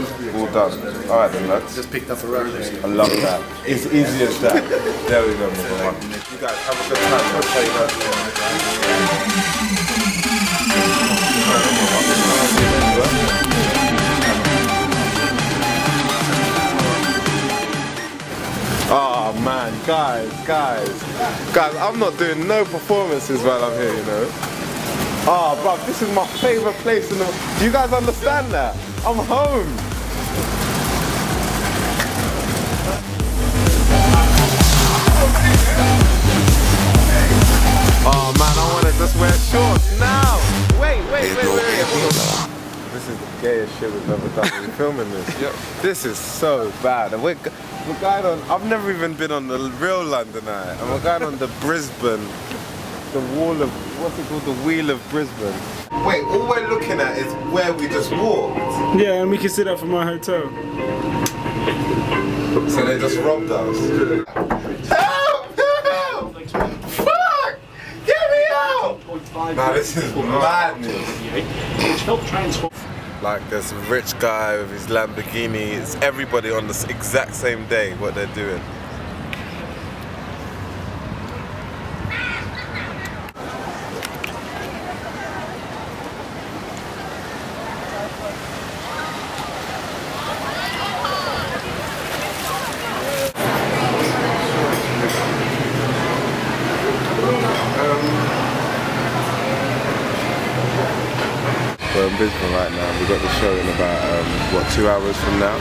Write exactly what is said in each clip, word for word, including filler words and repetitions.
All done. All right then, lads. Just picked up a rope. I love that. It's easy as that. There we go, number one. You guys have a good time. I'll tell you that. Oh man, guys, guys, guys! I'm not doing no performances while I'm here, you know. Oh, bro, this is my favourite place in the world. Do you guys understand that? I'm home. Oh man, I want to just wear shorts now. Wait, wait, wait, wait, wait. This is the gayest shit we've ever done. We're filming this. Yep. This is so bad. We're, we're going on, I've never even been on the real London Eye. And we're going on the Brisbane. The wall of, what's it called, the Wheel of Brisbane. Wait, all we're looking at is where we just walked. Yeah, and we can see that from our hotel. So they just robbed us. Help! Help! Fuck! Get me out! Nah, this is madness. Like this rich guy with his Lamborghini, it's everybody on the exact same day what they're doing. We're in Brisbane right now. We've got the show in about, um, what, two hours from now?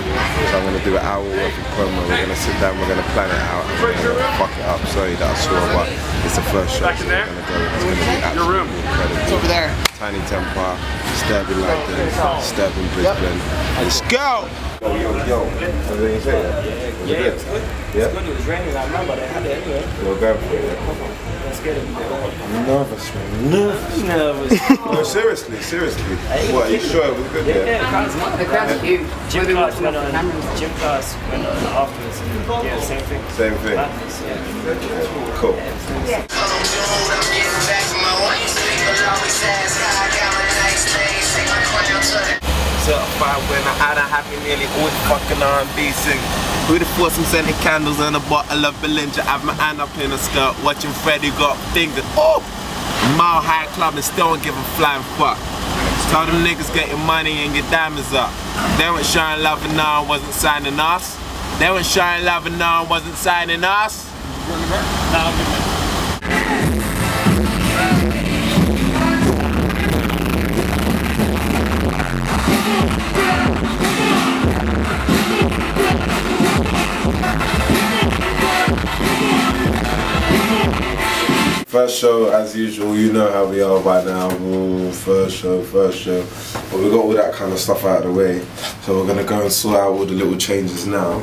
So I'm going to do an hour worth of promo. We're going to sit down, we're going to plan it out, and we're going to fuck it up. Sorry that I swore, but it's the first show, so we're going to go. It's going to be absolutely incredible. Over there. Tinie Tempah, Stabbing London, Stabbing Brisbane. Let's go! Yo, yo, yo. Everything you say? Yeah, it's good. It's good, it was raining, I remember. They had it anyway. We're going for it, yeah? Let's get it. Nervous, man. Nervous. Nervous. No, seriously, seriously. What, are you sure it was good there? Yeah, yeah, the crowd's huge. Gym class went on, gym class went on afterwards. Yeah, same thing. Same thing. Madness, yeah. Cool. Yeah. So if I win, I done have me nearly all fucking R and B sing. Who the force some scented candles and a bottle of Belinda. I've my hand up in a skirt, watching Freddie got fingered. Oh! Mile High Club and still don't give a flying fuck. Told them niggas get your money and your diamonds up. They weren't showing love and no one wasn't signing us. They weren't showing love and no one wasn't signing us. First show, as usual, you know how we are by now. Ooh, first show, first show. But we got all that kind of stuff out of the way. So we're gonna go and sort out all the little changes now.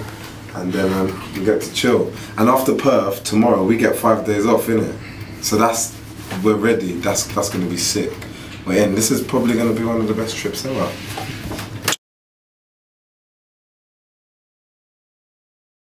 And then um, we get to chill. And after Perth, tomorrow, we get five days off, innit? So that's, we're ready. That's, that's gonna be sick. We're in. This is probably gonna be one of the best trips ever.